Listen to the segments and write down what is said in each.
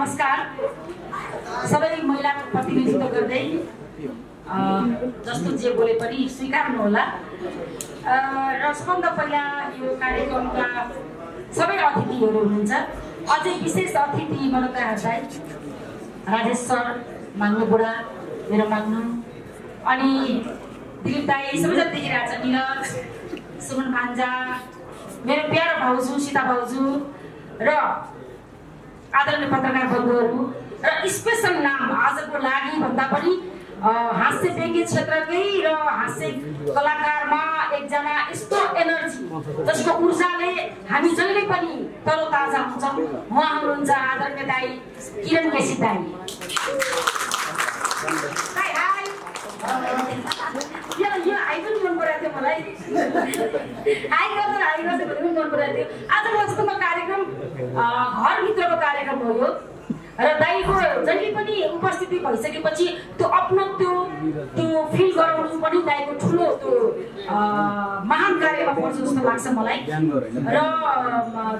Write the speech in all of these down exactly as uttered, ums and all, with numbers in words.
नमस्कार सबै महिलाको प्रतिनिधित्व गर्दै जस्तो जे बोले पनि स्वीकार्नु होला र सबभन्दा पहिला यो कार्यक्रमका सबै अतिथिहरू हुनुहुन्छ अझै विशेष अतिथि मनोकाहरलाई राजेश सर मान्नु बुढा मेरो मान्नु अनि दिलीप दाई सबै जति राजा निरज सुमन भान्जा मेरो प्यारो भाउजू सीता भाउजू र आदरणीय पत्रकार बन्धुहरु र स्पेशल नाम आजको लागि भन्दा पनि हास्य व्यङ्ग्य क्षेत्रकै र हास्य कलाकारमा एकजना यस्तो एनर्जी जसको ऊर्जाले हामी जहिले पनि तरोताजा हुन्छौं उहाँ हुनुहुन्छ आदरणीय दाई किरण केसी दाई हाय हाय यो यो आइकन मन पराथ्यो मलाई हाय गर्नु हाय गर्नु भन्ने मन पराथ्यो आज जस्तो म कार्यक्रम घर भित्रको कार्यक्रम हो यो र दाइको जहिले पनि उपस्थिति भइसकेपछि त्यो आफ्नो त्यो त्यो फिल गराउनु पनि दाइको ठुलो त्यो महान कार्यमा पर्छ जस्तो लाग्छ मलाई र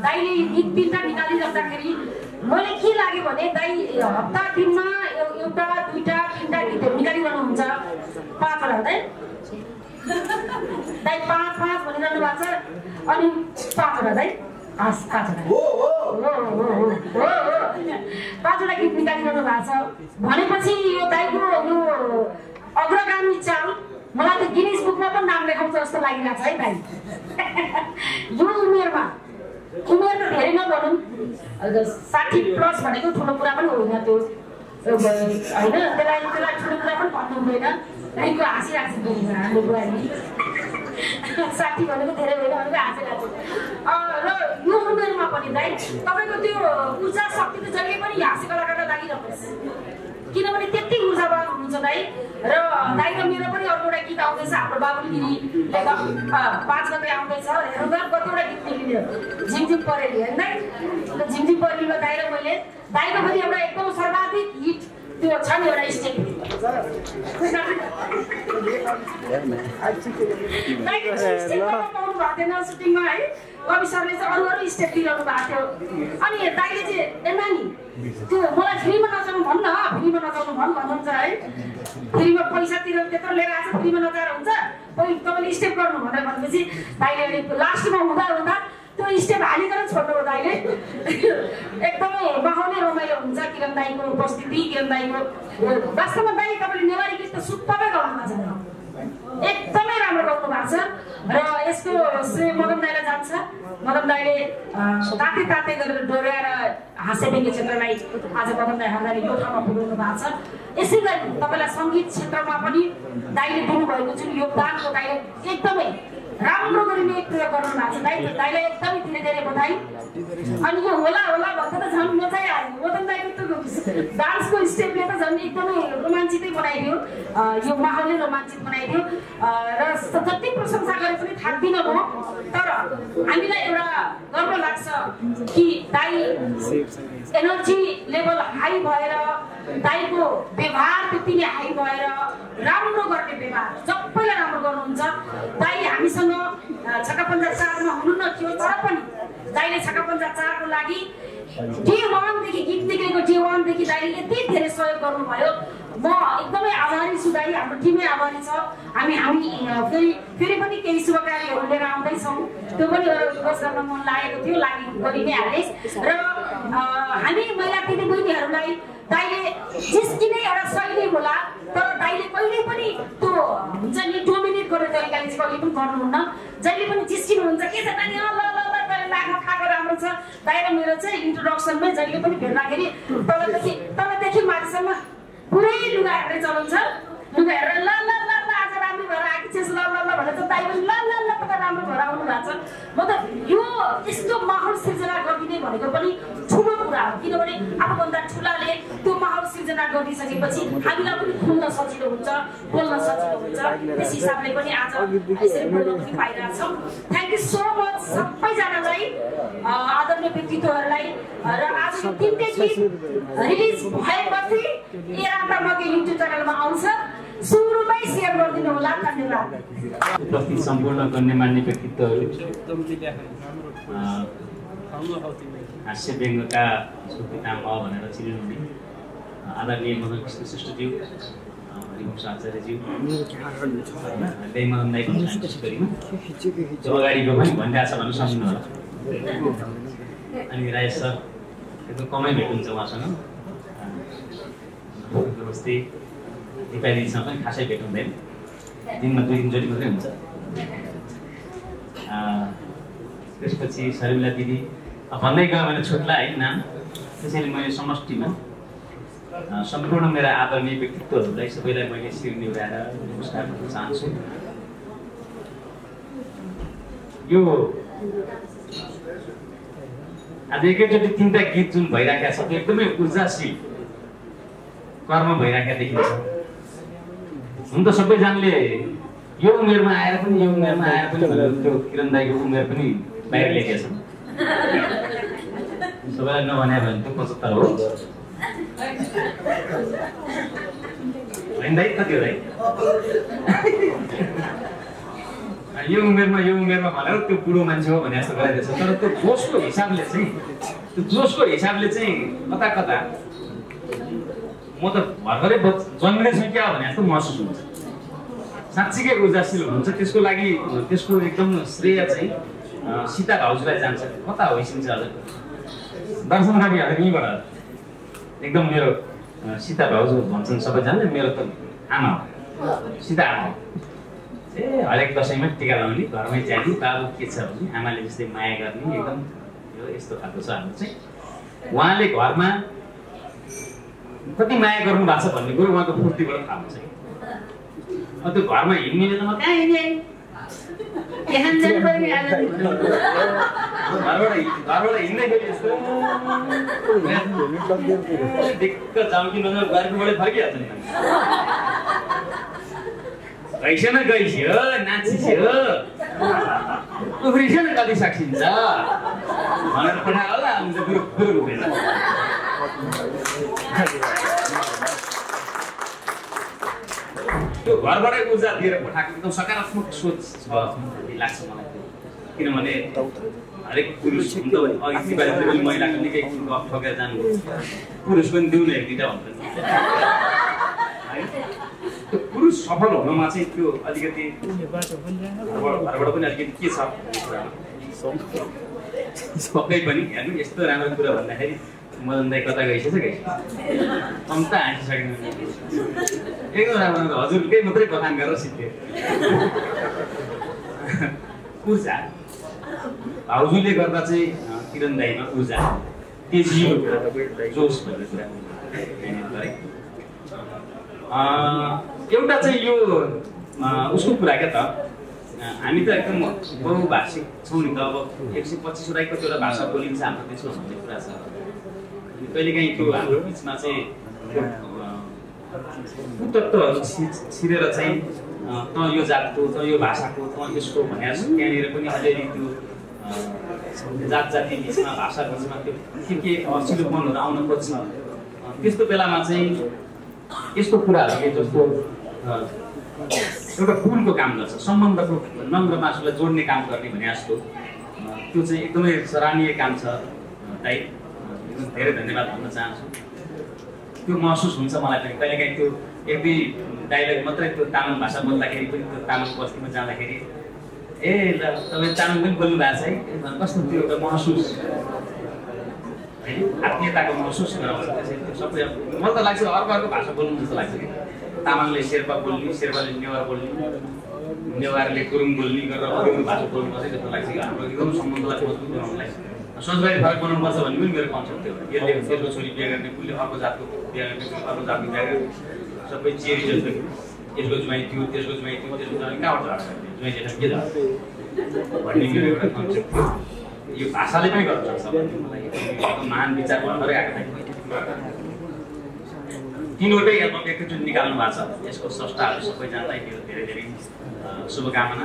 दाइले एक दिनता निकाली राख्दाखेरि मलाई के लाग्यो भने दाइ हप्ता दिनमा एउटा दुईटा तीनटा गीत निकालिरहनु हुन्छ पाँचवटा है दाइ पाँच पाँच भनिरहनु भएको छ अनि पाँचवटा है आस पाँचवटा हो हो पाँचवटा गीत निकालिरहनु भएको छ भनेपछि यो दाइको यो अग्रगामी चाल मलाई त गिनीज बुकमा पनि नाम लेखाउँछ जस्तो लागिरहेछ है दाइ यो उमेरमा उमेर त धेरै नभनौं साठी प्लस भनेको ठुलो कुरा पनि होइन त्यो होइन त्यसलाई त्यसलाई ठुलो कुरा पनि भन्नु हुँदैन दाइको हाँसी हाँसी बोल्छ हाम्रो बुहारी साठी भनेको धेरै होइन भनेको हाँसी हाँसी र यो उमेरमा पनि दाइ तपाईको त्यो ऊर्जा शक्ति त जहिले पनि हाँस्य कलाकारका लागि रहन्छ किनभने त्यति ऊर्जावान हुनुहुन्छ दाइ र दाइ र मेरो पनि अर्को एउटा गीत आउँदैछ हाम्रो बाबुले दिदीले पाँच गते आउँदैछ हेर्नुगा कतिवटा गीत निक्लियो झिमझिम परेली हैन दाइ त्यो झिमझिम परेलीमा दाइ र मैले दाइको पनि एउटा एकदम सर्वाधिक हिट त्यो छ नि एउटा स्टेप दाइको स्टेपमा पाउनु भएन सुटिङमा है कवि सरले चाहिँ अरू अरू स्टेप दिइरहनु भएको थियो अनि दाइले चाहिँ ए नानी त्यो मलाई फ्रीमा नचाउनु भन्न फ्रीमा नचाउनु भन्न भन्नुहुन्छ है फ्रीमा पैसा तिरेर त्यत्रो लिएर आएछ फ्रीमा नचाएर हुन्छ पहिले तपाईँले स्टेप गर्नु भनेर भनेपछि दाइले अनि लास्टमा हुँदा हुँदा त्यो स्टेप हालिकन छोड्नु हो दाइले एकदमै बहाउने रमाइलो हुन्छ किरण दाइको उपस्थिति किरण दाइको वास्तवमा दाइ तपाईँले नेवारी गीत त सुत्तमै गाउनुहुन्छ एकदमै राम्रो गाउनु भएको छ र यसको श्रेय मदन दाइलाई जान्छ मदन दाइले ताते ताते गरेर डोर्याएर हास्य व्यङ्ग्य क्षेत्रलाई आज मदन दाइ हाम्राले यो ठाउँमा पुर्याउनु भएको छ यसै गरी तपाईँलाई सङ्गीत क्षेत्रमा पनि दाइले दिनुभएको जुन योगदानको दाइले एकदमै राम्रो गरी नै प्रयोग गर्नु भएको छ दाइ दाइलाई एकदमै धेरै धेरै बधाई अनि यो होला होला भन्दा त झन् मजै आयो मदन दाइको त्यो डान्सको स्टेपले त झन् एकदमै रोमाञ्चितै बनाइदियो यो माहौलले रोमाञ्चित बनाइदियो र जति प्रशंसा गरे पनि थाक्दिन म तर हामीलाई एउटा गर्व लाग्छ कि दाइ एनर्जी लेभल हाई भएर दाइको व्यवहार त्यति नै हाई भएर राम्रो गर्ने व्यवहार सबैलाई राम्रो गर्नुहुन्छ दाइ हामीसँग छक्का पन्जा चार मा हुनुहुन्न थियो तर पनि दाइले छक्का पन्जा चार को लागि डे वान देखि गीत निकालेको डे वान देखि दाइले यति धेरै सहयोग गर्नुभयो म एकदमै आभारी छु दाइ हाम्रो टिमै आभारी छ हामी हामी फेरि फेरि पनि केही शुभकामनाहरू लिएर आउँदै छौं त्यो पनि गर्नमा मन लागेको थियो लागि गरि नै हाले र हामी महिला दिदी बहिनीहरूलाई दाइले जिस्किने एउटा शैली होला तर दाइले कहिले पनि त्यो हुन्छ नि डोमिनेट गर्ने तरिकाले चाहिँ कहिले पनि गर्नुहुन्न जहिले पनि जिस्किनुहुन्छ के छ नानी ल ल ल गरेर लाग्न खाएको राम्रो छ दाइ र मेरो चाहिँ इन्ट्रोडक्सनमै जहिले पनि भेट्दाखेरि तलदेखि तलदेखि माथिसम्म पुरै लुगा हेरेर चलाउँछ लुगा हेरेर ल ल ल आज राम्रो भएर आएको छ ल ल ल भनेर दाइ पनि ल ल ल त राम्रो भएर आउनु भएको छ म त यो यस्तो माहौल सिर्जना गरिदिने भनेको पनि ठुलो कुरा हो किनभने आफूभन्दा ठुलाले त्यो माहौल सिर्जना गरिसकेपछि हामीलाई पनि खुल्न सजिलो हुन्छ बोल्न सजिलो हुन्छ त्यस हिसाबले पनि आज यसरी बोल्न पाइरहेको छौँ थ्याङ्क यू सो मच सबैजनालाई आदरणीय व्यक्तित्वहरूलाई र आज यो तिनटै गीत रिलिज भएपछि ए राता मकै युट्युब च्यानलमा आउँछ सुरुमै शेयर गरिदिनु होला धन्यवाद उपस्थित सम्पूर्ण गण्यमान्य व्यक्तित्वहरू हास्य व्यङ्गका सुपितामह भनेर चिनिनुहुने आदरणीय मदन कृष्ण श्रेष्ठज्यू हरिवंश आचार्यज्यू मदन दाई जो अगाडि गयो भने भन्दा छ भन्नु सक्नु होला अनि राजेश सर एकदम कमै भेट्नुहुन्छ उहाँसँग नमस्ते नेपालीसँग पनि खासै भेट हुँदैन दिनमा दुई दिनजोडी मात्रै हुन्छ त्यसपछि शर्मिला दिदी भन्दै गयो भने छुट्ला है नाम त्यसैले मैले समष्टिमा सम्पूर्ण मेरा आदरणीय व्यक्तित्वहरूलाई सबैलाई मैले शिर निहुराएर नमस्कार गर्न चाहन्छु यो आज एकैचोटि तीनटा गीत जुन भइराखेको छ त्यो एकदमै ऊर्जाशील कर्म भइराखेको देखिन्छ हुन त सबैजनाले यो उमेरमा आएर पनि यो उमेरमा आएर पनि त्यो किरण दाइको उमेर पनि बाहिर लेखेछ सबैलाई नभने भने त पचहत्तर हो भन्दै कति हो यो उमेरमा यो उमेरमा भनेर त्यो बुढो मान्छे हो भने जस्तो गराइदिन्छ तर त्यो जोशको हिसाबले चाहिँ त्यो जोशको हिसाबले चाहिँ कता कता म त भर्खरै जन्मिनेछु क्या भने जस्तो महसुस हुन्छ साँच्चीकै ऊर्जाशील हुन्छ त्यसको लागि त्यसको एकदम श्रेय चाहिँ सीता भाउजूलाई जान्छ कता होइसिन्छ हजुर दर्शन राखी हजुर यहीँबाट एकदम मेरो सीता भाउजू भन्छन् सबैजनाले मेरो त आमा हो सीता आमा हो ए हरेक दसैँमा टिका लाउने घरमै जाने बाबु के छ भने आमाले जस्तै माया गर्ने एकदम यो यस्तो खालको छ हाम्रो चाहिँ उहाँले घरमा कति माया गर्नु भएको छ भन्ने कुरो उहाँको फुर्तीबाट थाहा हुन्छ अब त्यो घरमा हिँड्ने त म कहाँ हिँड्ने यहाँ जानु पर्यो आज घरबाट घरबाट हिँड्दाखेरि यस्तो दिक्क जाउँ कि नजाउँ गाडीबाटै फर्किहाल्छ नि गइस न गइस हो नाचिस हो उफ्रिस न कति साक्षिन्छ भनेर पठायो होला हुन्छ गुरु गुरु घुमेर त्यो घरबाटै ऊर्जा दिएर पठाएको एकदम सकारात्मक सोच छ लाग्छ मलाई त्यो किनभने हरेक पुरुष हुन्छ भने अघि बाहिर पनि महिलाको निकै गफ ठोकेर जानुभयो पुरुष पनि दिउन एक दुईवटा भन्छ त्यो पुरुष सफल हुनमा चाहिँ त्यो अलिकति घरबाट पनि अलिकति के छ सबै पनि हेर्नु यस्तो राम्रो कुरा भन्दाखेरि मदन दाई कता गइसकेछ गइस कम्ता हाँसिसकेन एकदम राम्रो हजुरकै मात्रै बखान गरेर सिक्थे ऊर्जा भाउजूले गर्दा चाहिँ किरण दाईमा ऊर्जा तेजिलो जोस भन्ने कुरा गरे एउटा चाहिँ यो उसको कुरा क्या त हामी त एकदम बहुभाषिक छौँ नि त अब एक सय पच्चिसवटा कतिवटा भाषा बोलिन्छ हाम्रो देशमा भन्ने कुरा छ कहिलेकाहीँ त्यो हाम्रो बिचमा चाहिँ तत्त्वहरू छिरेर चाहिँ त यो जातको त यो भाषाको त यसको भने त्यहाँनिर पनि अलिअलि त्यो जात जाति बिचमा भाषा बिचमा त्यो के के असिलोपनहरू आउन खोज्छ त्यस्तो बेलामा चाहिँ यस्तो कुराहरूले जस्तो एउटा पुलको काम गर्छ सम्बन्धको नम्र मासुलाई जोड्ने काम गर्ने भने जस्तो त्यो चाहिँ एकदमै सराहनीय काम छ दाइ धेरै धन्यवाद भन्न चाहन्छु त्यो महसुस हुन्छ मलाई पनि कहिलेकाहीँ त्यो एक दुई डाइलग मात्रै त्यो तामाङ भाषा बोल्दाखेरि पनि त्यो तामाङ बस्तीमा जाँदाखेरि ए ल तपाईँ तामाङ पनि बोल्नु भएको छ है कस्तो त्यो एउटा महसुस है आत्मीयताको महसुस गराउँछ त्यसरी त्यो सबै मलाई त लाग्छ अर्को अर्को भाषा बोल्नु जस्तो लाग्छ कि तामाङले शेर्पा बोल्ने शेर्पाले नेवार बोल्ने नेवारले गुरुङ बोल्ने गरेर अरू अरू भाषा बोल्नुपर्छ जस्तो लाग्छ कि हाम्रो एकदम सम्बन्धलाई मजबुत बनाउनलाई सोचबारी फरक बनाउनुपर्छ भन्ने पनि मेरो कन्सेप्ट थियो यसले तेरो छोरी बिहा गर्ने उसले अर्को जातको बिहा गर्ने अर्को जातको बिहा गर्ने सबै चेरी जस्तो यसको जुवाई थियो त्यसको जुवाई थियो त्यसको जुवाई कहाँबाट झर्छ जुवाई जेठा के झर्छ भन्ने मेरो एउटा कन्सेप्ट थियो यो भाषाले पनि गर्न सक्छ भन्ने मलाई एकदम महान विचार भएर आएको तिनवटै एल्बम एकैचोटि निकाल्नु भएको छ यसको स्रष्टाहरू सबैजनालाई मेरो धेरै धेरै शुभकामना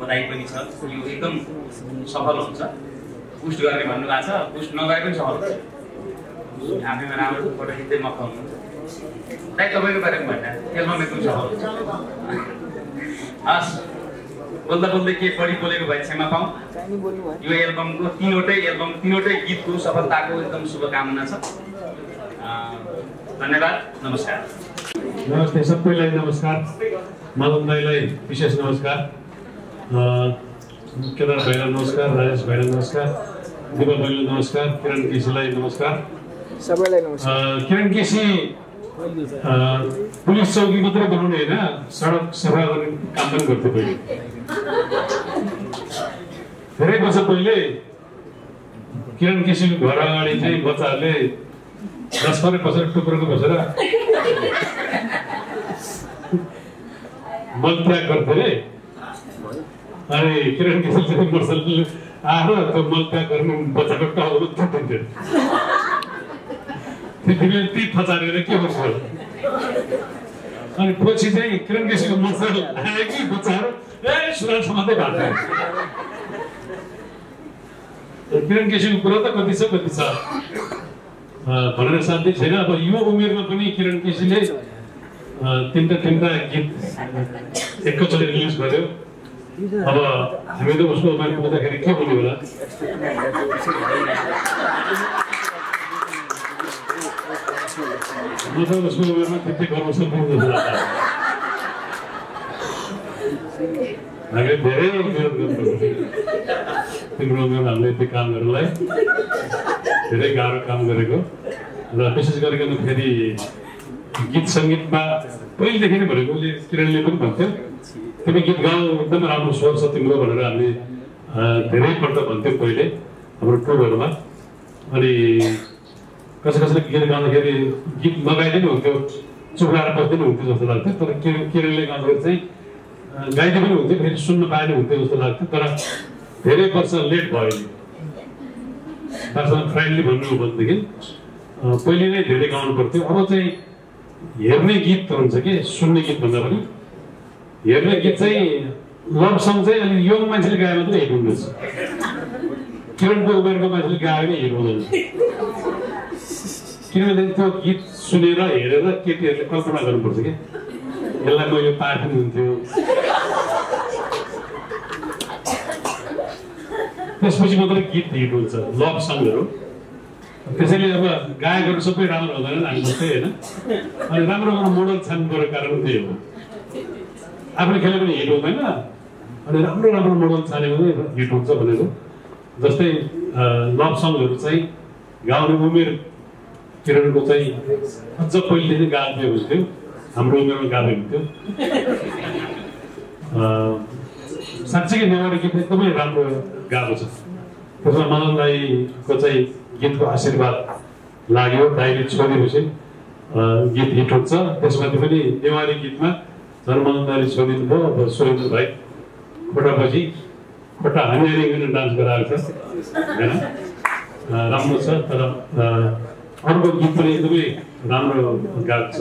बधाई पनि छ यो एकदम सफल हुन्छ पुस्ट गर्ने भन्नुभएको छ पुस्ट नगरे पनि सफल हुन्छ आफैमा राम्रो फोटो खिच्दै मखाउनु दाइ तपाईँको बारेमा भन्दा एल्बम एकदम सफल हुन्छ हस् बोलता बोलते के बड़ी बोलेको भाइ क्षमा पाऊ यो एल्बमको तीनवटै एल्बम तीनवटै गीतको सफलताको एकदम शुभकामना छ धन्यवाद नमस्कार नमस्ते सबैलाई नमस्कार मालम दाइलाई विशेष नमस्कार केदार भाइलाई नमस्कार राजेश भाइलाई नमस्कार दिपक भाइलाई नमस्कार किरण केसीलाई नमस्कार सबैलाई नमस्कार किरण केसी पुलिस चौकी मात्रै बनाउने हैन सडक सफा गर्ने काम पनि गर्थे पहिले धेरै वर्ष पहिले किरण केसीको घर अगाडि चाहिँ बच्चाहरूले दस पन्ध्र वर्षको टुक्रोको बसेर मलत्याग गर्थे अनि किरण केसीले मर्सलले आएर त्यो मलत्याग गर्ने बच्चाको टाउको थुन्थे तिमीले ती फचारेर के गर्छ अनि पछि चाहिँ किरण केसीको मर्सल आयो कि बच्चाहरु ए सुनाल समादै भाग्छ किरण केसीको कुरा त कति छ कति छ भनेर साध्य छैन अब यो उमेरमा पनि किरण केसीले तिनटा तिनटा गीत एकैचोटि रिलिज गर्यो अब हामी त उसको उमेरमा पुग्दाखेरि के बोल्नु होला मतलब उसको उमेरमा त्यति गर्न सक्नु होला हामीले धेरै विरोध गर्छौँ तिम्रो उमेरमा हामीले त्यो काम गर्नलाई धेरै गाह्रो काम गरेको र विशेष गरिकन फेरि गीत सङ्गीतमा पहिलेदेखि नै भनेको उसले किरणले पनि भन्थ्यो तिमी गीत गाउ एकदम राम्रो स्वर छ तिम्रो भनेर हामीले धेरैपल्ट भन्थ्यौँ पहिले हाम्रो टुरहरूमा अनि कसै कसैले गीत गाउँदाखेरि गीत नगाइदिनु हुन्थ्यो चुप्राएर बस्दिनु हुन्थ्यो जस्तो लाग्थ्यो तर किरणले गाउँदाखेरि चाहिँ गाइदिनु पनि हुन्थ्यो फेरि सुन्न पाएन हुन्थ्यो जस्तो लाग्थ्यो तर धेरै वर्ष लेट भयो दर्शन फ्रेन्डली भन्नु हो भनेदेखि पहिले नै धेरै गाउनु पर्थ्यो अब चाहिँ हेर्ने गीत हुन्छ कि सुन्ने गीत भन्दा पनि हेर्ने गीत चाहिँ लभ सङ चाहिँ अलि यङ मान्छेले गायो भने हिट हुँदैछ किरणको उमेरको मान्छेले गायो भने हिट हुँदैन किनभने त्यो गीत सुनेर हेरेर केटीहरूले कल्पना गर्नुपर्छ कि यसलाई म यो पाठ पनि हुन्थ्यो त्यसपछि मात्रै गीत हिट हुन्छ लभ सङहरू त्यसैले अब गायकहरू सबै राम्रो हुँदैन हामी जस्तै होइन अनि राम्रो राम्रो मोडल छान्नु पर्ने कारण त्यही हो आफूले खेले पनि हिट हुँदैन अनि राम्रो राम्रो मोडल छान्यो भने हिट हुन्छ भनेर जस्तै लभ सङहरू चाहिँ गाउने उमेर किरणको चाहिँ अझ पहिलेदेखि गाएको हुन्थ्यो हाम्रो उमेरमा गाएको हुन्थ्यो साँच्चीकै नेवारी गीत एकदमै राम्रो गाएको छ त्यसमा माधव दाईको चाहिँ गीतको आशीर्वाद लाग्यो दाईले छोडिएपछि गीत हिट हुन्छ त्यसमाथि पनि नेवारी गीतमा झन् माधव दाईले छोडिनु भयो अब सुरेन्द्र भाइ खोटापछि खोटा हानिहारिकन डान्स गराएको छ होइन राम्रो छ तर अर्को गीत पनि एकदमै राम्रो गाएको छ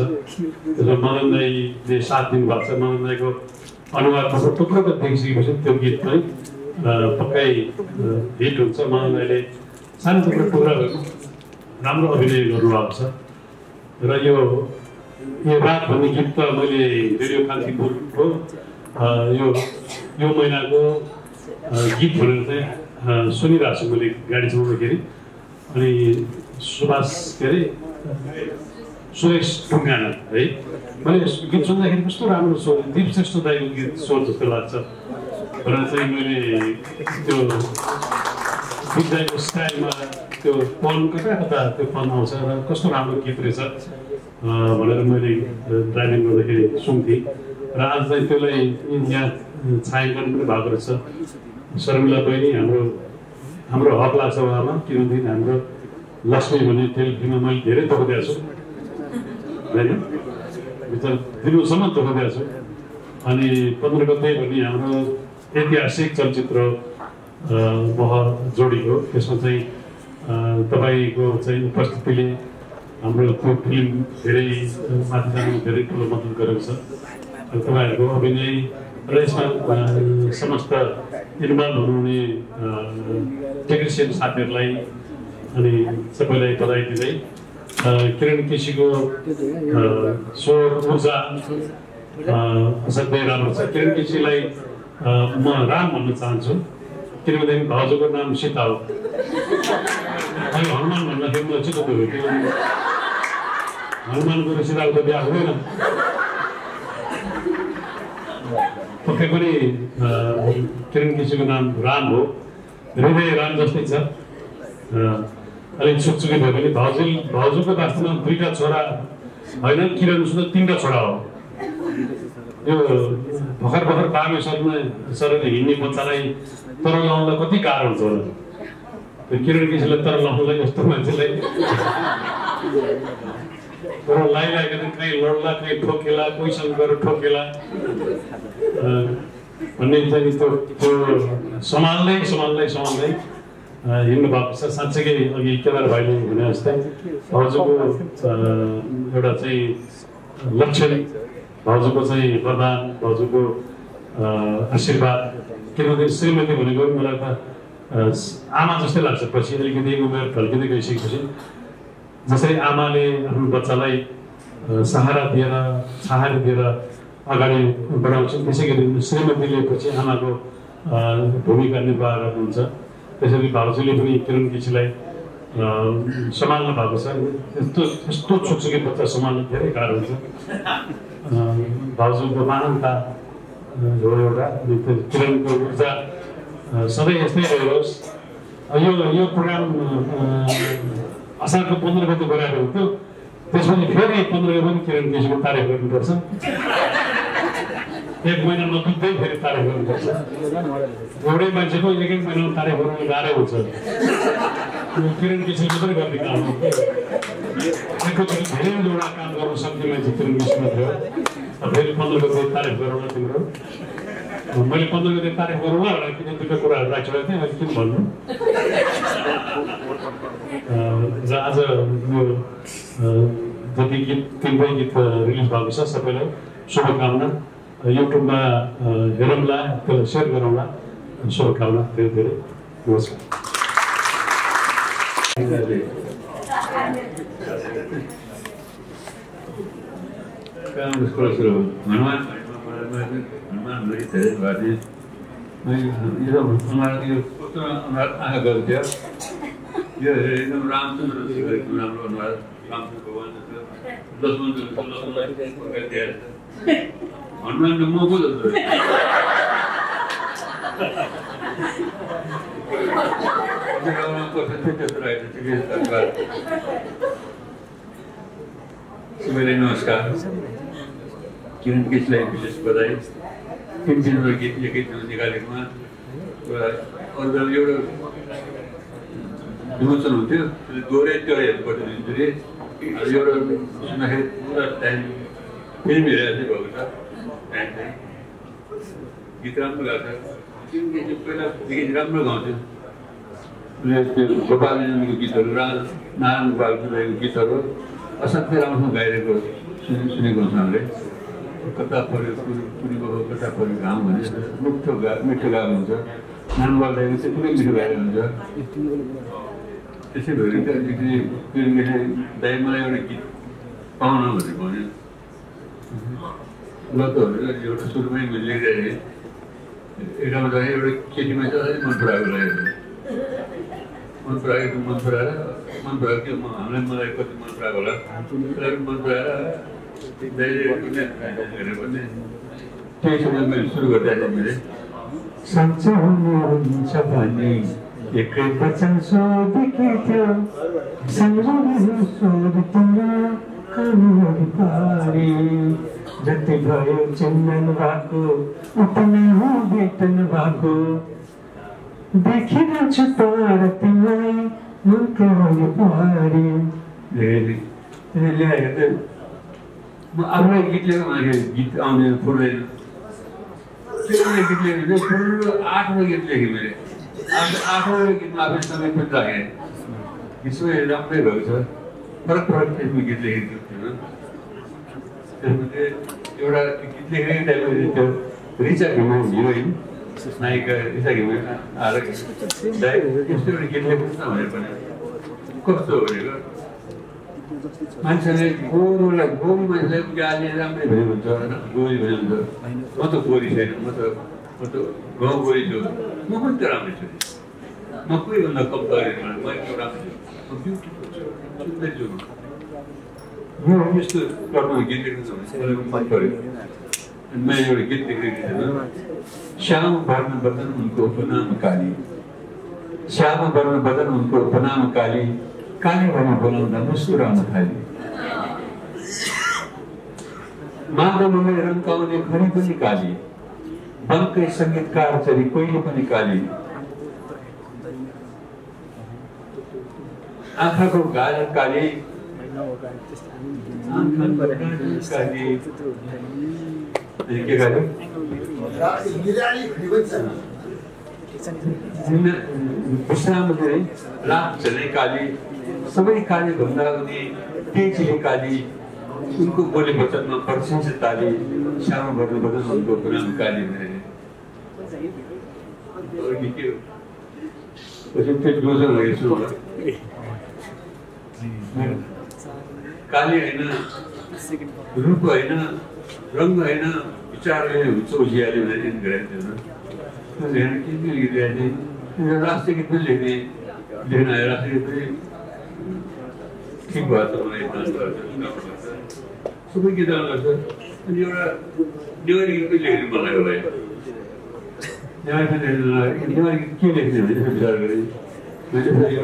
त्यसमा माधव दाईले साथ दिनुभएको छ माधव दाईको अनुवाद टुक्रोको देखिसकेपछि त्यो गीत पनि पक्कै हिट हुन्छ माधव दाईले सानो टुक्रो टुक्रा राम्रो अभिनय गर्नुभएको छ र यो यो रात भन्ने गीत त मैले रेडियो कान्तिपुरको यो यो महिनाको गीत भनेर चाहिँ सुनिरहेको छु मैले गाडी चलाउँदाखेरि अनि सुभाष के अरे सुरेश ढुङ्गाना है मैले गीत सुन्दाखेरि कस्तो राम्रो सो दीप श्रेष्ठ दाईको गीत स्वर जस्तो लाग्छ र चाहिँ मैले त्यो दीप दाईको स्टाइलमा त्यो पन कता कता त्यो पन आउँछ र कस्तो राम्रो गीत रहेछ भनेर मैले ड्राइभिङ गर्दाखेरि सुन्थेँ र आज चाहिँ त्यसलाई यहाँ छायाङ्कन पनि भएको रहेछ शर्मिला बहिनी हाम्रो हाम्रो हक लाग्छ उहाँमा किनभने हाम्रो लक्ष्मी भन्ने टेलिभिजनमा मैले धेरै दुःख दिएको छु होइन दिनसम्म दुःख दिएको छु अनि पन्ध्र गते भन्ने हाम्रो ऐतिहासिक चलचित्र मह जोडी हो त्यसमा चाहिँ तपाईँको चाहिँ उपस्थितिले हाम्रो त्यो फिल्म धेरै माथि जानु धेरै ठुलो मद्दत गरेको छ तपाईँहरूको अभिनय र यसमा समस्त इन्भल्भ हुनुहुने टेक्निसियन साथीहरूलाई अनि सबैलाई बधाई दिँदै किरण केसीको स्वर ऊर्जा असाध्यै राम्रो छ किरण केसीलाई म राम भन्न चाहन्छु किनभने हजुरको नाम सीता हो अनि हनुमान भन्न दिनु चाहिँ कस्तो हो किनभने हनुमानको र सीताको बिहा हुँदैन पक्कै पनि किरण केसीको नाम राम हो हृदय राम जस्तै छ अनि छुकछुकी भए पनि भाउजू भाउजूको वास्तवमा दुईटा छोरा हैन किरणसँग तीनटा छोरा हो यो भखर भखर बामे सरले सरले हिन्ने बच्चालाई तर लाउनलाई कति गाह्रो हुन्छ र त्यो किरण केसीले तर लाउनलाई यस्तो मान्छेलाई तर लाइलाको कुनै लड्ला कुनै ठोकेला कोहीसँग गरेर ठोकेला भन्ने चाहिँ त्यो समाल्दै समाल्दै समाल्दै हिँड्नु भएको छ साँच्चैकै अघि केदार भाइले भने जस्तै हजुरको एउटा चाहिँ लक्षण हजुरको चाहिँ वरदान हजुरको आशीर्वाद किनभने श्रीमती भनेको मलाई त आमा जस्तै लाग्छ पछि अलिकति उमेर ढल्किँदै गइसकेपछि जसरी आमाले आफ्नो बच्चालाई सहारा दिएर सहारा दिएर अगाडि बढाउँछन् त्यसै गरी श्रीमतीले पछि आमाको भूमिका निर्वाह गर्नुहुन्छ त्यसैले भाउजूले पनि किरण केसीलाई सम्हाल्नु भएको छ यस्तो यस्तो छुकछुकी बच्चा सम्हाल्नु धेरै गाह्रो हुन्छ भाउजूको महानता हो एउटा किरणको ऊर्जा सधैँ यस्तै रहेको यो यो प्रोग्राम असारको पन्ध्र गते गराएको हुन्थ्यो त्यसपछि फेरि पन्ध्र गते पनि किरण केसीको तारिफ गर्नुपर्छ एक महिना नपुग्दै फेरि तारिफ गर्नुपर्छ एउटै मान्छेको एक एक महिनामा तारिफ गर्नु गाह्रो हुन्छ किरण केसीले पनि गर्ने काम हो एकचोटि धेरैवटा काम गर्न सक्ने मान्छे किरण केसी मात्रै हो फेरि पन्ध्र गते तारिफ गरौँला तिम्रो मैले पन्ध्र गते तारिफ गरौँला होला किन दुईवटा कुराहरू राखेको थिएँ मैले किन भन्नु आज यो जति गीत तिनवटै गीत रिलिज भएको छ सबैलाई शुभकामना युट्युबमा हेरौँला त्यसलाई सेयर गरौँला शुभकामना धेरै धेरै नमस्कार हनुमान हनुमान यो कस्तो आँखा गर्थ्यो यो एकदम रामचन्द्र एकदम राम्रो अनुवाद रामचन्द्र भगवान जस्तो दस मन्दिर हनुमानको मको जस्तो सबैलाई नमस्कार किरण केसीलाई विशेष बधाई तिन तिनवटा गीत एकैछिन निकालेकोमा एउटा एउटा विमोचन हुन्थ्यो दोहोरै त्यो हेल्पदिन्छु रे एउटा सुन्दाखेरि पुरा टाइम फिल्म हेरेर चाहिँ भएको छ टाइम चाहिँ गीत राम्रो गाएको छ पहिलादेखि राम्रो गाउँथ्यो उसले त्यो गोपालजीको गीतहरू राज नारायण गोपालजीको गीतहरू असाध्यै राम्रोसँग गाइरहेको सुनेको हुन्छ हामीले कता पऱ्यो पुरीको कता पऱ्यो घाम भने मिठो गा मिठो गाएको हुन्छ नारायण गोपालजीको चाहिँ पुरै मिठो गाइरहेको हुन्छ त्यसै भएर अलिकति किरणले दाइ मलाई एउटा गीत पाउन भनेर भन्यो ल त एउटा सुरुमै मैले लेखिरहेको एउटा हुँदाखेरि एउटा केटी मान्छे अझै मन पराएको रहेको मन पराएको मन पराएर मन पराएको त्यो हामीलाई मलाई कति मन पराएको होला मन पराएर हेऱ्यो भने त्यही समय मैले सुरु गरिरहेको मैले साँच्चै हुनुहुन्छ भने एक वचन सोध के थियो सम्झिनु सोध तिम्रो कानवरी पारी जति भयो चिन्दन भएको उतनै हो भेटन भएको देखिरहेको छु तर तिमीलाई मनकरी पारी म आफूलाई गीत लेखेको मान्छे गीत आउने फुर्दैन गीत लेखेको आठवटा गीत लेखेँ मैले आठवटा गीतमा आफै समय पनि राखेँ गीत सबै राम्रै भएको छ फरक फरक त्यसमा गीत लेखेको थियो त्यसमध्ये एउटा गीत लेखेकै टाइममा त्यो रिचा घिमा हिरोइन नायिका रिचा घिमा आएर यस्तो एउटा गीत लेख्नुहोस् न भनेर भने कस्तो भनेको मान्छेले गोरुलाई गोरु मान्छेलाई गाली राम्रै भयो हुन्छ गोरी भयो हुन्छ म त गोरी छैन म त म Shama Bankai Sangitkar Chari Koili Pani Kali Aankha ko Gaal Kali Aankha ko Gaal Kali Kali Kya Kali? Pushnam Kali Laap Chale Kali Sabai Kali Bhandagani Tejli Kali Unko Bole Bachan Ma Parsin Se Tali Shyam Bharna Bhajan Unko Pranam Kali Mere और देखिए उसमें फिर दूसरा race होगा काली है ना रूप है ना रंग है ना विचार है उसको जियाले बनाने करते हैं ना तो लेने कितने लेते हैं रास्ते कितने लेने लेना है रास्ते कितने ठीक बात है उन्हें इतना करते सुबह कितना करते ये वाला न्यूयॉर्क कितने लेने बनाया हुआ है यार मैंने इन्होंने क्यों लेके मैंने विचार करे मैंने ये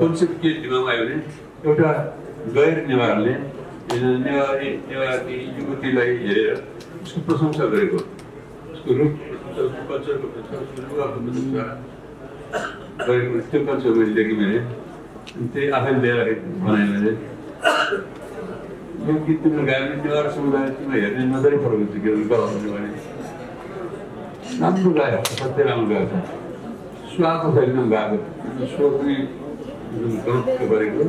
कॉन्सेप्ट के दिमाग में आया ने छोटा गैर निवारण ले निवारण निवारण की युक्ति लाई है उसको प्रशंसा करेगा उसको रूप प्रशंसा को प्रशंसा लोग आपको मिलेगा गैर उसके प्रशंसा मिलेगी कि मैंने इतने आखिर दे रहे बनाए मैंने क्योंकि तुम गैर निवारण सुविधाएं तुम्हें यार नजर ही पड़ गई कि नंबर लाया पत्ते नंबर लाया स्वागत है नंबर लाया स्वागत में नंबर के बारे में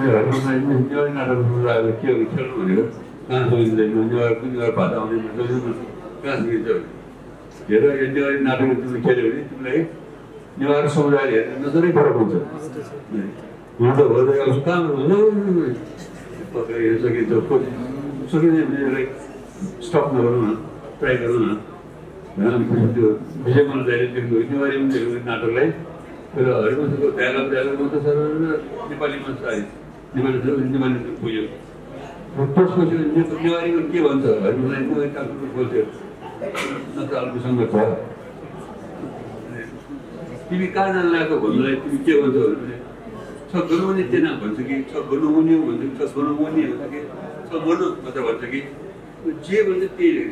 मेरा हमने जब नाटक पुष्कर आए क्यों किचन में गए कहाँ सोई थे जब कुछ जब बात आने में तो जब कहाँ सोई थे ये तो ये जब नाटक तुम खेले हुए तुमने जब सोई जा रहे हैं नजर ही पड़ा मुझे मैं तो बोलता हूँ उसका मैं नहीं पक हम तो विजय मन डायरेक्टर को इतने बारे में देखो नाटक लाए फिर और उस को डायलॉग डायलॉग में तो सर नेपाली में सारी नेपाली जो नेपाली में पूजो तो सोचो ये इतने बारे में क्या बनता है और मैं को एक आपको बोलते ना साल के संग था टीवी कानल ला को बोल रहे टीवी क्या बनता है सब गुरु ने इतना बन सके सब गुरु होने बन सके सब गुरु होने बन सके सब बोलो मतलब बन सके जे बंदे तेरे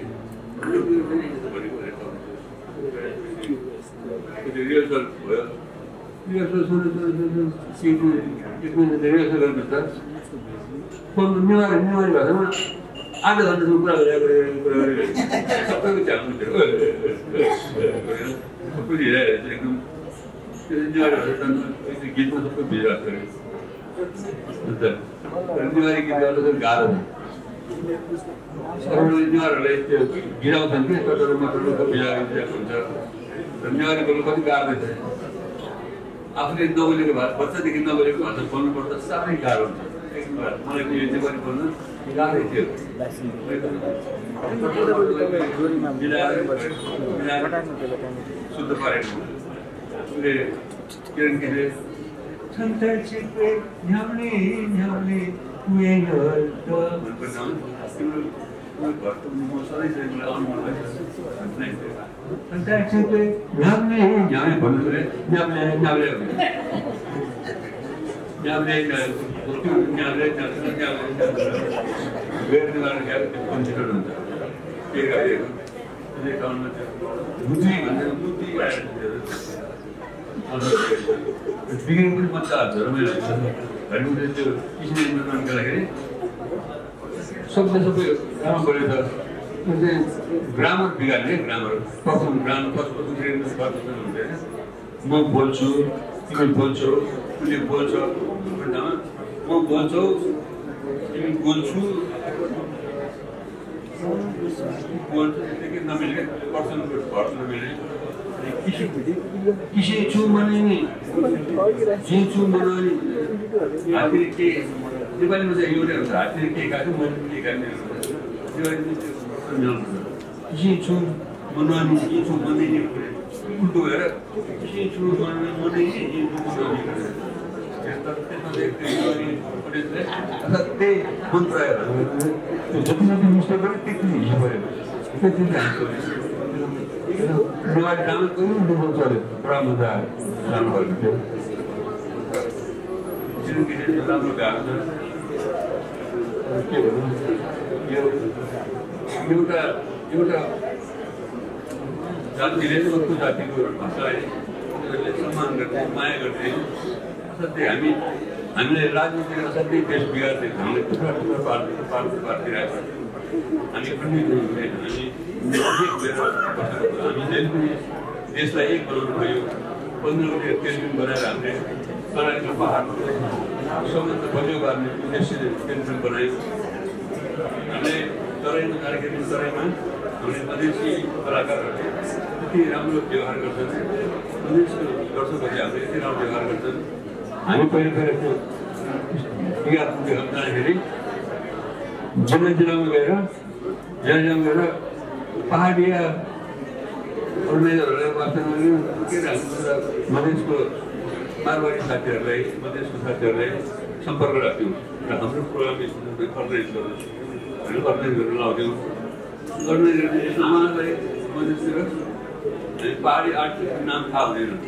रिहर्सल हुआ, रिहर्सल सुने सुने सीखने, इसमें रिहर्सल करने था, तो निवार निवार बात है ना, आधे घंटे से ऊपर आ गया कर कर कर, सब कुछ चालू चलो, सब कुछ ये है, लेकिन निवार रहता है, इसे गीत में सब कुछ बिजरा करे, तो निवारी की बात तो गार है, और निवार लेते गिराव संकेत तो तो मतलब तो बिजरा करते धन्यवाद बोलो कभी कार देते हैं आपने इतना बोले के बाद बच्चा देखिए इतना बोले के बाद फोन करता सारे कार होते हैं एक बार मारे को ये बारी बोलना कार देते हैं सुध पारे ले किरण के लिए संतर चिपे न्यामले न्यामले हुए घर तो मैं करता हूँ मुझे सारे चीज़ें लाऊँ मुझे नहीं अंदाज़ से नामने ही नामने बंद करे नामने नामने नामने उसको नामने नामने नामने वेर निवारण क्या पंचकर बंदा ये क्या ये ये काम में बुद्धि बंदे बुद्धि और बिगड़ कुछ मत आ जाओ मेरे घर में जो इसने मेरे नाम का लगे सब जैसे कोई काम करे था grammar बिगाड़ने grammar पसंद grammar पसंद ग्रेड में बात करते होंगे मैं बोलचो तू बोलचो तू बोलचो बंदा मैं बोलचो तू बोलचो बोल लेकिन ना मिले पर्सन पर्सन ना मिले किसी किसी चूम मनानी जी चूम मनानी आखिर के दिवाली में जाइए उधर आखिर के काजू मन के करने दिवाली में किसी चूम मनानी जी चूम मनानी उल्टो है रे किसी चूम मनानी मनानी जी चूम मनानी सत्ते मंत्र है तो जब ना भी मुश्किल है कितनी ही पड़ेगा Luar dalam tu ni dua macam, ramadhan, ramadhan. Jadi kita dalam ramadhan, okey, yo, yo dah, yo dah. Jadi kita tu waktu jadi orang pasal, saman kerja, maya kerja. Asalnya, kami, kami le rajin kerja asalnya best biar tu, kami tu kerja tu parti, parti, parti raya. Kami pergi tu, kami. देश का एक बलों भाई पंद्रह के केंद्र बना रहने सारे जो बाहर समस्त बच्चों का देश के केंद्र बनाए हमने सारे इन कार्य के सारे में हमने मध्यस्थी कराकर रखे इतने हम लोग व्यवहार करते हैं मध्यस्थी दर्शन बजे आते हैं इतने हम व्यवहार करते हैं हमें पहले पहले यार तुझे हम जाने के लिए जिन्हें जिन्हें में गया जिन्हें जिन्हें गया पहाड़िया और मैं जरूर है बात करने में कि राम मधेश को मारवाड़ी साथ चल रहे हैं मधेश को साथ चल रहे हैं संपर्क रखती हूँ ना हमने प्रोग्राम इसमें बिखर रहे इसको हमने करने के लिए लाओगे करने के लिए सामान रहे मधेश से पहाड़ी आर्ट नाम था उन्हें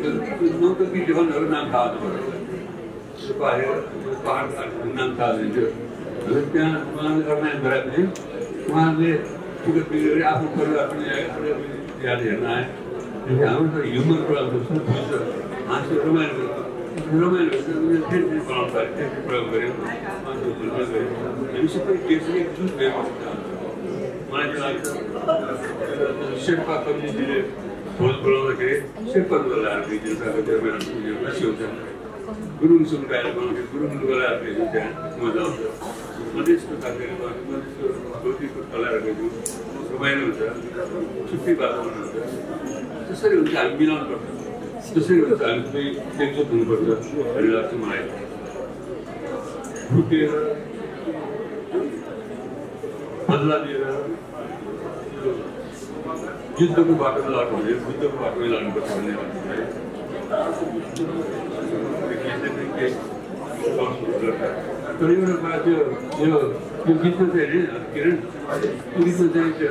तो नौ तो भी जो नौ नाम था तो पहाड़ी पहाड़ आर्ट नाम था जो लेकिन वहाँ करने बराबर है वहाँ से पूरे पीरियड आपको करना अपने याद रहना है जैसे हम तो ह्यूमन प्रॉब्लम्स हैं पूछो आंसर रोमांस रोमांस में फिर भी बात करते हैं प्रॉब्लम करें आंसर बोलते हैं इसी पर केस में कुछ नहीं होता माना जाएगा सिर्फ आप अपनी जिले बहुत बोला के सिर्फ आप बोला आप जिसका बच्चा मेरा जो अच्छी होता है गुरु सुन का बोल के गुरु बोला आप जो है मजा आता है मधेश को ताकि बात मधेश को गोदी को तला रखे जो सुबह नहीं होता छुट्टी बात होना होता तो सर उनका मिलान पड़ता तो सर उनका भी एक जो दिन पड़ता रिलायंस मारे भूखे बदला दे रहा जिस दिन को बात में लाड हो जाए जिस दिन को बात में लाड करते हैं तो ये वाला बात जो जो जो किस्मत है ना किरण किस्मत है जो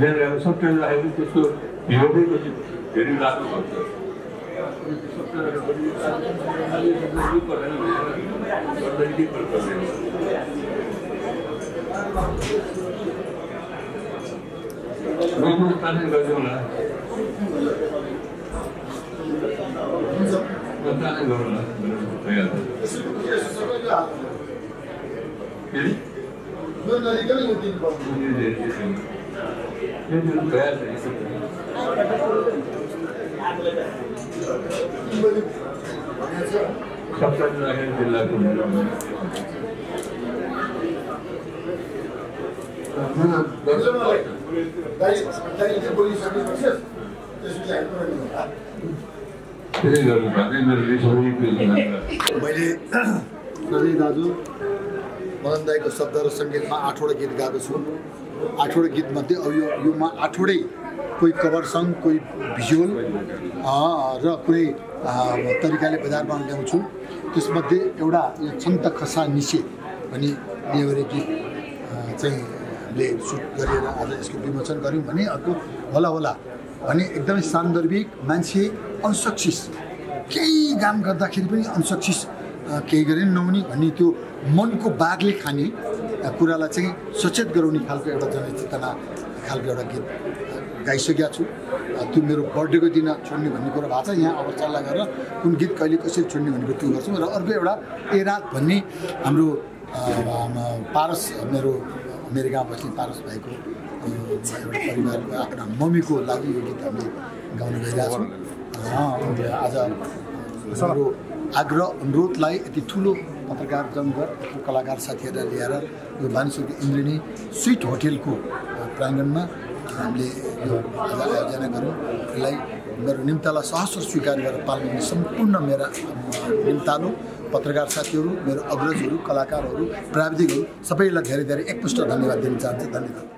मेरे सबसे है उसको योगी को तेरी रात को सबसे बड़ी बात पर है और जल्दी पर कर रहे मैं मुस्तान का जो ना बता नहीं बोल रहा तैयार है ये ना निकल नहीं तीन बार ये ये ये जो तैयार है इसको सब चल रहा है जिला को ना दर्जन वाले दाई दाई के पुलिस सर्विस इसलिए आकर तेरे घर में बातें मेरे लिए सही क्यों भाई ये नदी दादू मनंदाई को सब दरों संगीत में आठोड़े गीत गा रहे सुन आठोड़े गीत मध्य और यो यो मां आठोड़े कोई कवर संग कोई बिजोल आह र कोई तरीका ले बाजार में आने के उच्चू तो इस मध्य ये उड़ा ये चंद तक खसा नीचे बनी डिलीवरी की चाहिँ हामीले सुट गरेर आज यसको विमोचन गर्यौँ भने अर्को होला होला भने एकदमै सान्दर्भिक मान्छे अनसक्सेस केही काम गर्दाखेरि पनि अनसक्सेस केही गरेन नहुने भन्ने त्यो मनको बागले खाने कुरालाई चाहिँ सचेत गराउने खालको एउटा जनचेतना खालको एउटा गीत गाइसकेको छु। त्यो मेरो बर्थडेको दिन छोड्ने भन्ने कुरा भएको छ। यहाँ अब चल्ला गरेर कुन गीत कहिले कसरी छोड्ने भनेको त्यो गर्छौँ र अर्को एउटा ए रात भन्ने हाम्रो पारस मेरो अमेरिका बस्ने पारस भाइको एउटा परिवारको आफ्ना मम्मीको लागि यो गीत हामीले गाउन गइरहेको छौँ। आज हाम्रो आग्रह अनुरोधलाई यति ठुलो पत्रकार जनगर कलाकार साथीहरूलाई ल्याएर यो भानुसुरको इन्द्रेणी स्वीट होटेलको प्राङ्गणमा हामीले यो आज आयोजना गऱ्यौँ। यसलाई मेरो निम्तालाई सहस्र स्वीकार गरेर पाल्ने सम्पूर्ण मेरा निम्तालो पत्रकार साथीहरू, मेरो अग्रजहरू, कलाकारहरू, प्राविधिकहरू सबैलाई धेरै धेरै एकपुष्ट धन्यवाद दिन चाहन्छु। धन्यवाद।